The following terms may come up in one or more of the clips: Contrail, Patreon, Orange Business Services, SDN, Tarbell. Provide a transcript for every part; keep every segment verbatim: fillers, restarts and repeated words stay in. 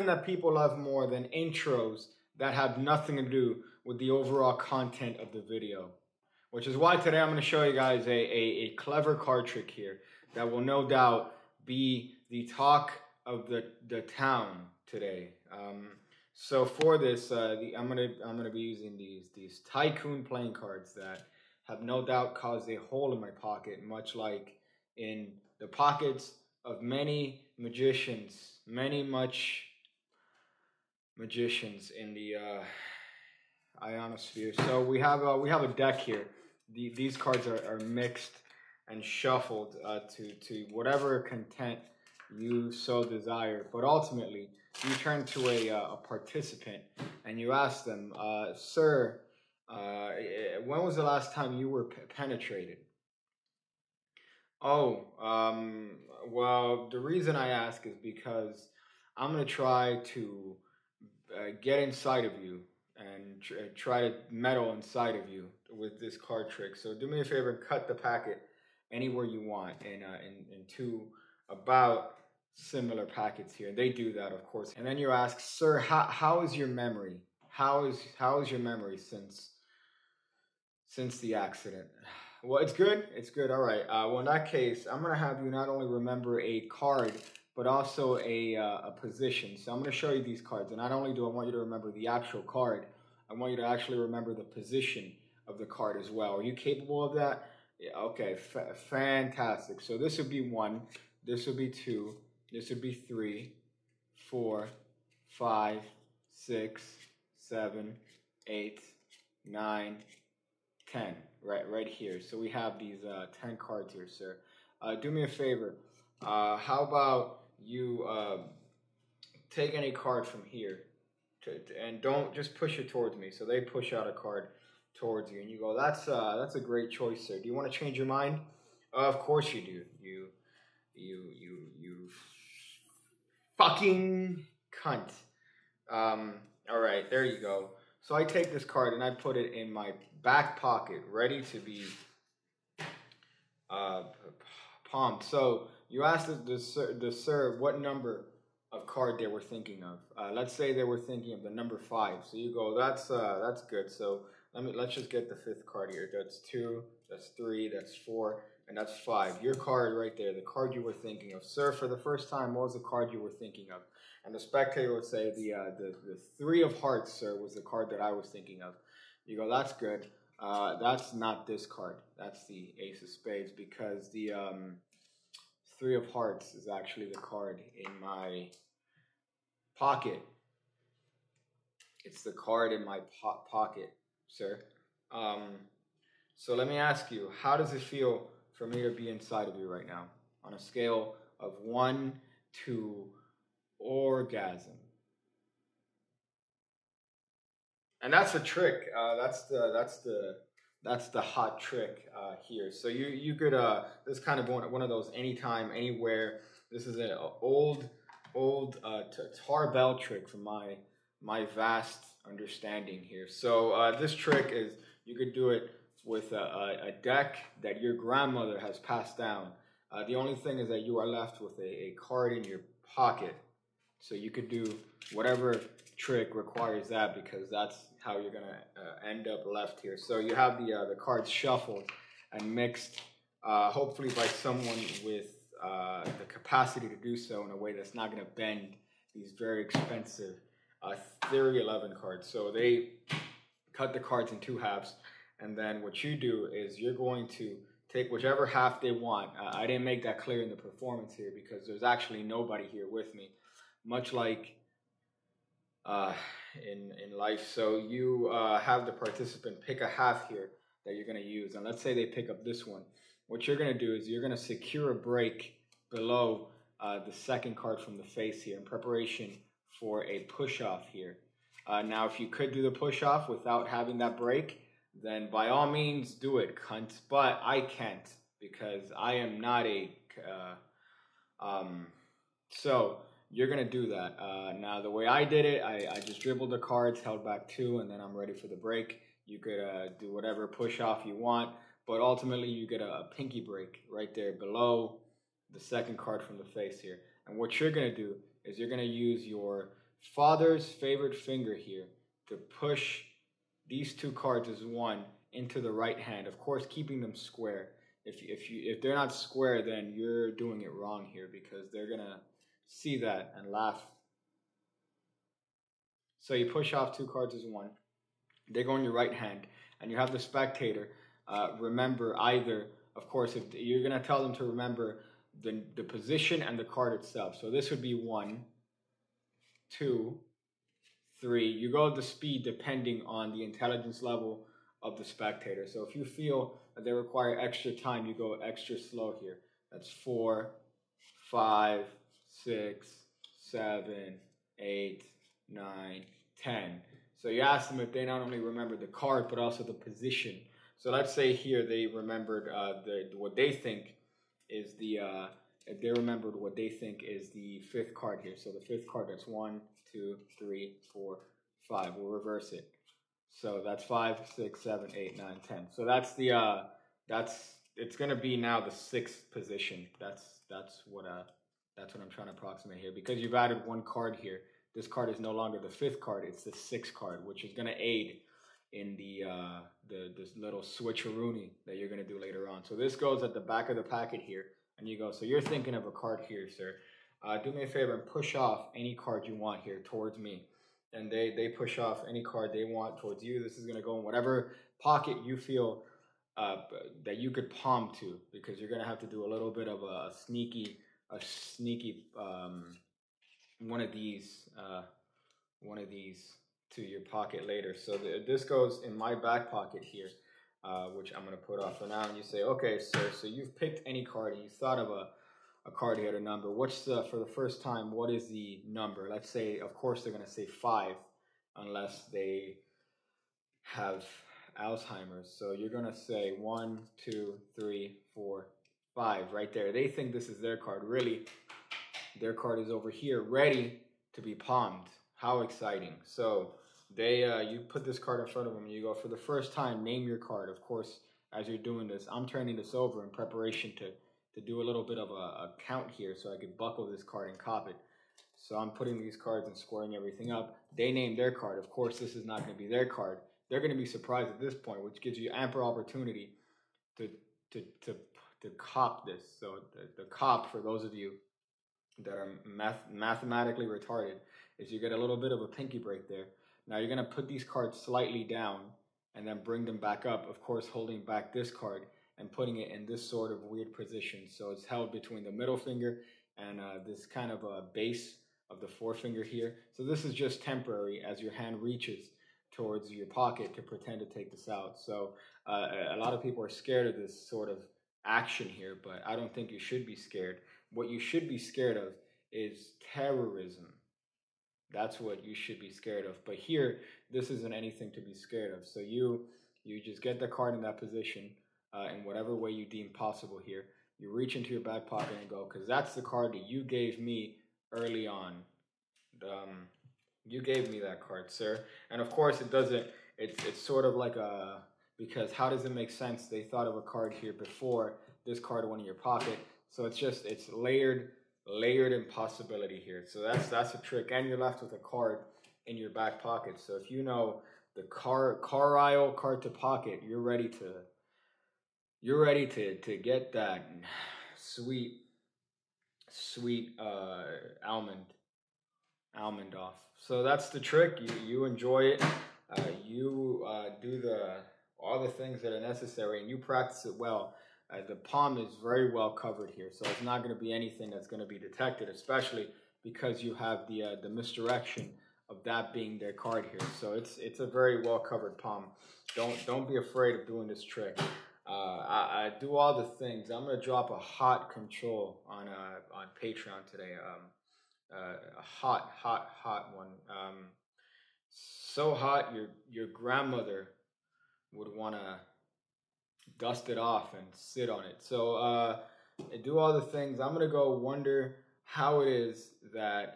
nothing that people love more than intros that have nothing to do with the overall content of the video. Which is why today I'm going to show you guys a, a, a clever card trick here that will no doubt be the talk of the, the town today. Um, so for this, uh, the, I'm gonna I'm gonna be using these these tycoon playing cards that have no doubt caused a hole in my pocket, much like in the pockets of many magicians, many much magicians in the uh, ionosphere. So we have a, we have a deck here. The, these cards are, are mixed and shuffled uh, to to whatever content you so desire, but ultimately you turn to a, uh, a participant and you ask them, uh, sir, uh, when was the last time you were pe penetrated? Oh, um, well, the reason I ask is because I'm going to try to uh, get inside of you and tr try to meddle inside of you with this card trick. So do me a favor and cut the packet anywhere you want in, uh, in, in two about similar packets here. They do that, of course. And then you ask, sir, how, how is your memory? How is how is your memory since since the accident? Well, it's good. It's good. All right. Uh, well, in that case, I'm going to have you not only remember a card, but also a, uh, a position. So I'm going to show you these cards. And not only do I want you to remember the actual card, I want you to actually remember the position of the card as well. Are you capable of that? Yeah, okay. F- fantastic. So this would be one. This would be two. This would be three, four, five, six, seven, eight, nine, ten. Right, right here. So we have these uh, ten cards here, sir. Uh, do me a favor. Uh, how about you uh, take any card from here, to, to, and don't just push it towards me. So they push out a card towards you, and you go, "That's uh, that's a great choice, sir. Do you want to change your mind?" Uh, of course you do. You. You, you, you fucking cunt. Um, all right, there you go. So I take this card and I put it in my back pocket, ready to be uh, palmed. So you asked the, the, the sir what number of card they were thinking of. Uh, let's say they were thinking of the number five. So you go, that's uh, that's good. So let me let's just get the fifth card here. That's two. That's three. That's four. And that's five. Your card right there, the card you were thinking of. Sir, for the first time, what was the card you were thinking of? And the spectator would say, the, uh, the, the three of hearts, sir, was the card that I was thinking of. You go, that's good. Uh, that's not this card. That's the ace of spades, because the um, three of hearts is actually the card in my pocket. It's the card in my po pocket, sir. Um, so let me ask you, how does it feel for me to be inside of you right now, on a scale of one to orgasm? And that's a trick. Uh, that's the that's the that's the hot trick uh, here. So you you could uh, this kind of one one of those anytime, anywhere. This is an old old uh, tarbell trick from my my vast understanding here. So uh, this trick is you could do it with a, a deck that your grandmother has passed down. Uh, the only thing is that you are left with a, a card in your pocket. So you could do whatever trick requires that, because that's how you're going to uh, end up left here. So you have the, uh, the cards shuffled and mixed, uh, hopefully by someone with uh, the capacity to do so in a way that's not going to bend these very expensive uh, Theory eleven cards. So they cut the cards in two halves. And then what you do is you're going to take whichever half they want. Uh, I didn't make that clear in the performance here because there's actually nobody here with me, much like uh, in, in life. So you uh, have the participant pick a half here that you're going to use. And let's say they pick up this one. What you're going to do is you're going to secure a break below uh, the second card from the face here in preparation for a push-off here. Uh, now, if you could do the push-off without having that break, then by all means do it, cunt. But I can't, because I am not a... Uh, um, so you're going to do that. Uh, now, the way I did it, I, I just dribbled the cards, held back two, and then I'm ready for the break. You could uh, do whatever push-off you want, but ultimately you get a, a pinky break right there below the second card from the face here. And what you're going to do is you're going to use your Father's favored finger here to push these two cards as one into the right hand. Of course, keeping them square. If if you if they're not square, then you're doing it wrong here, because they're gonna see that and laugh. So you push off two cards as one. They go in your right hand, and you have the spectator uh, remember either. Of course, if you're gonna tell them to remember the the position and the card itself. So this would be one, two, three. You go at the speed depending on the intelligence level of the spectator. So if you feel that they require extra time, you go extra slow here. That's four, five, six, seven, eight, nine, ten. So you ask them if they not only remember the card, but also the position. So let's say here they remembered uh, the, what they think is the, uh, they remembered what they think is the fifth card here. So the fifth card, that's one, two, three, four, five. We'll reverse it. So that's five, six, seven, eight, nine, ten. So that's the uh, that's it's gonna be now the sixth position. That's that's what uh, that's what I'm trying to approximate here, because you've added one card here. This card is no longer the fifth card; it's the sixth card, which is gonna aid in the uh, the this little switcheroony that you're gonna do later on. So this goes at the back of the packet here, and you go. So you're thinking of a card here, sir. Uh, do me a favor and push off any card you want here towards me. And they, they push off any card they want towards you. This is going to go in whatever pocket you feel uh, that you could palm to, because you're going to have to do a little bit of a sneaky, a sneaky um, one of these, uh, one of these to your pocket later. So th this goes in my back pocket here, uh, which I'm going to put off for now. And you say, okay, sir, so you've picked any card and you thought of a a card here, a number. What's the, for the first time, what is the number? Let's say, of course, they're going to say five, unless they have Alzheimer's. So you're going to say one, two, three, four, five, right there. They think this is their card. Really, their card is over here, ready to be palmed. How exciting. So they, uh, you put this card in front of them, and you go, for the first time, name your card. Of course, as you're doing this, I'm turning this over in preparation to to do a little bit of a, a count here, so I could buckle this card and cop it. So I'm putting these cards and squaring everything up. They name their card. Of course, this is not going to be their card. They're going to be surprised at this point, which gives you ample opportunity to to to to cop this. So the, the cop, for those of you that are math, mathematically retarded, is you get a little bit of a pinky break there. Now you're going to put these cards slightly down and then bring them back up, of course, holding back this card and putting it in this sort of weird position. So it's held between the middle finger and uh, this kind of uh, base of the forefinger here. So this is just temporary as your hand reaches towards your pocket to pretend to take this out. So uh, a lot of people are scared of this sort of action here, but I don't think you should be scared. What you should be scared of is terrorism. That's what you should be scared of. But here, this isn't anything to be scared of. So you, you just get the card in that position, Uh, in whatever way you deem possible here. You reach into your back pocket and go, because that's the card that you gave me early on. Um, you gave me that card, sir. And of course, it doesn't, it's, it's sort of like a, because how does it make sense? They thought of a card here before this card went in your pocket. So it's just, it's layered, layered impossibility here. So that's, that's a trick. And you're left with a card in your back pocket. So if you know the car, car aisle, card to pocket, you're ready to, You're ready to, to get that sweet, sweet uh, almond, almond off. So that's the trick. You, you enjoy it. Uh, you uh, do the all the things that are necessary, and you practice it well. Uh, the palm is very well covered here, so it's not going to be anything that's going to be detected, especially because you have the uh, the misdirection of that being their card here. So it's it's a very well covered palm. Don't don't be afraid of doing this trick. Uh, I, I do all the things. I'm going to drop a hot control on uh, on Patreon today. Um, uh, a hot, hot, hot one. Um, so hot your your grandmother would want to dust it off and sit on it. So uh, I do all the things. I'm going to go wonder how it is that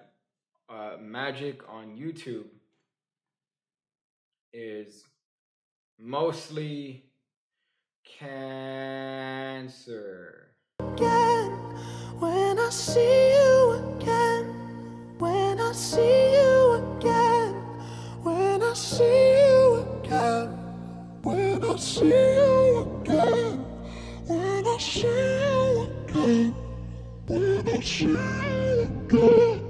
uh, magic on YouTube is mostly cancer. Again, when I see you again, when I see you again. see you again, when I see you again, when I see you again.